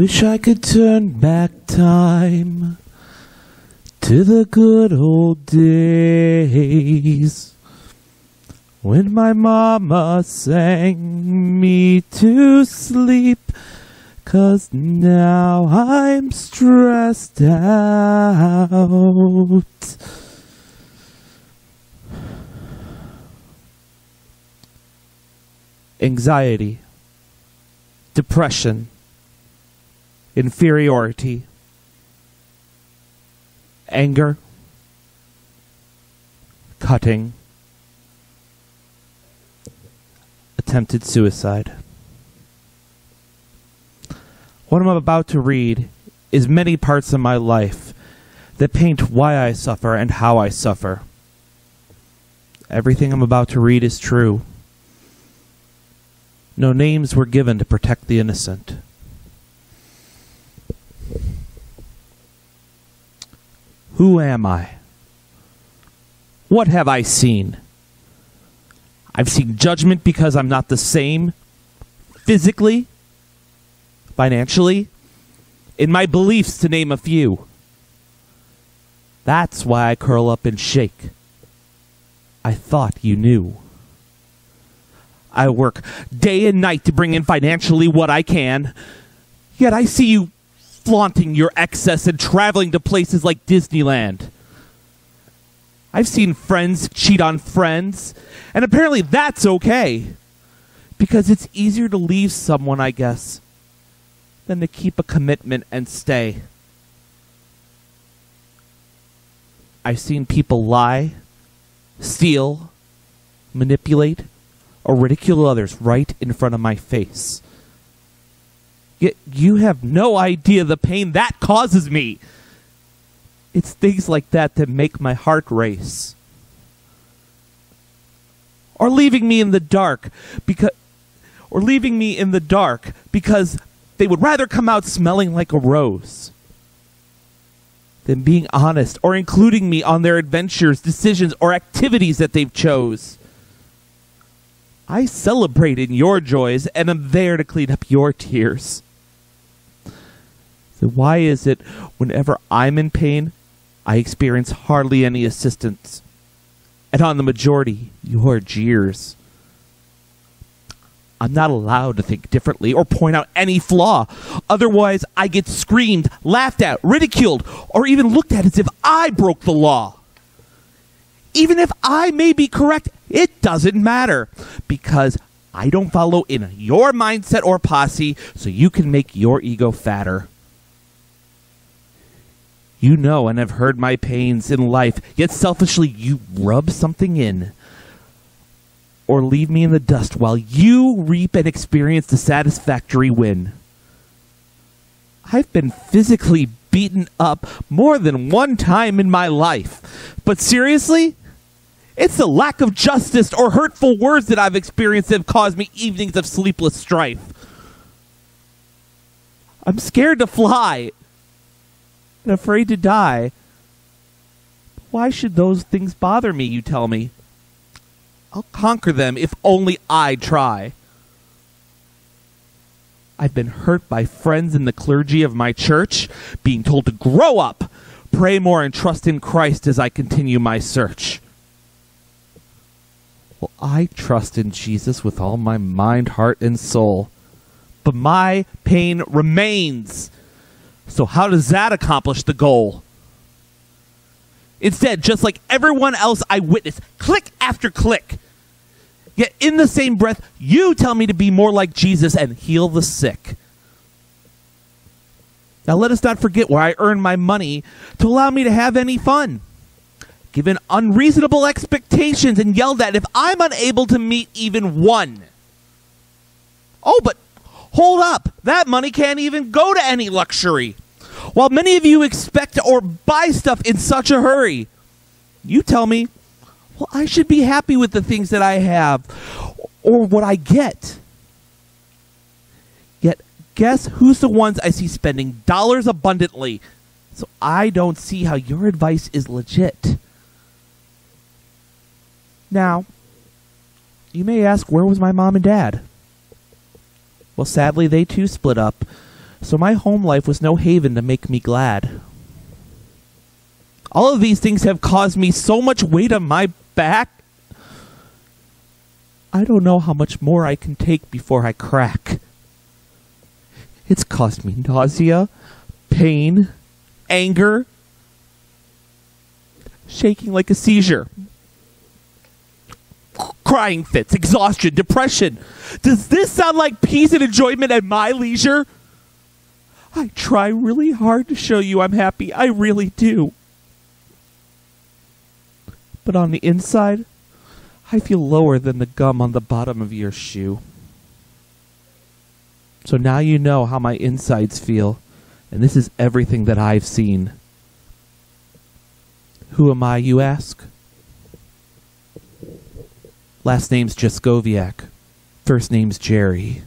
Wish I could turn back time to the good old days when my mama sang me to sleep, 'cause now I'm stressed out. Anxiety, depression, inferiority, anger, cutting, attempted suicide. What I'm about to read is many parts of my life that paint why I suffer and how I suffer. Everything I'm about to read is true. No names were given to protect the innocent. Who am I? What have I seen? I've seen judgment because I'm not the same, physically, financially, in my beliefs, to name a few. That's why I curl up and shake. I thought you knew. I work day and night to bring in financially what I can, yet I see you flaunting your excess and traveling to places like Disneyland. I've seen friends cheat on friends, and apparently that's okay, because it's easier to leave someone, I guess, than to keep a commitment and stay. I've seen people lie, steal, manipulate, or ridicule others right in front of my face. Yet you have no idea the pain that causes me. It's things like that that make my heart race. Or leaving me in the dark because they would rather come out smelling like a rose than being honest or including me on their adventures, decisions, or activities that they've chose. I celebrate in your joys and am there to clean up your tears. So why is it whenever I'm in pain, I experience hardly any assistance, and on the majority, your jeers? I'm not allowed to think differently or point out any flaw. Otherwise, I get screamed, laughed at, ridiculed, or even looked at as if I broke the law. Even if I may be correct, it doesn't matter, because I don't follow in your mindset or posse, so you can make your ego fatter. You know and have heard my pains in life, yet selfishly you rub something in or leave me in the dust while you reap and experience the satisfactory win. I've been physically beaten up more than one time in my life, but seriously, it's the lack of justice or hurtful words that I've experienced that have caused me evenings of sleepless strife. I'm scared to fly and afraid to die. Why should those things bother me, you tell me? I'll conquer them if only I try. I've been hurt by friends in the clergy of my church, being told to grow up, pray more, and trust in Christ as I continue my search. Well, I trust in Jesus with all my mind, heart, and soul, but my pain remains. So how does that accomplish the goal? Instead, just like everyone else I witness, click after click. Yet in the same breath, you tell me to be more like Jesus and heal the sick. Now let us not forget where I earn my money to allow me to have any fun. Given unreasonable expectations and yelled at if I'm unable to meet even one. Oh, but hold up, that money can't even go to any luxury. While many of you expect or buy stuff in such a hurry, you tell me, well, I should be happy with the things that I have or what I get. Yet, guess who's the ones I see spending dollars abundantly? So I don't see how your advice is legit. Now, you may ask, where was my mom and dad? Well, sadly, they too split up, so my home life was no haven to make me glad. All of these things have caused me so much weight on my back. I don't know how much more I can take before I crack. It's caused me nausea, pain, anger, shaking like a seizure, crying fits, exhaustion, depression. Does this sound like peace and enjoyment at my leisure? I try really hard to show you I'm happy. I really do. But on the inside, I feel lower than the gum on the bottom of your shoe. So now you know how my insides feel, and this is everything that I've seen. Who am I, you ask? Last name's Jascoviak. First name's Jerry.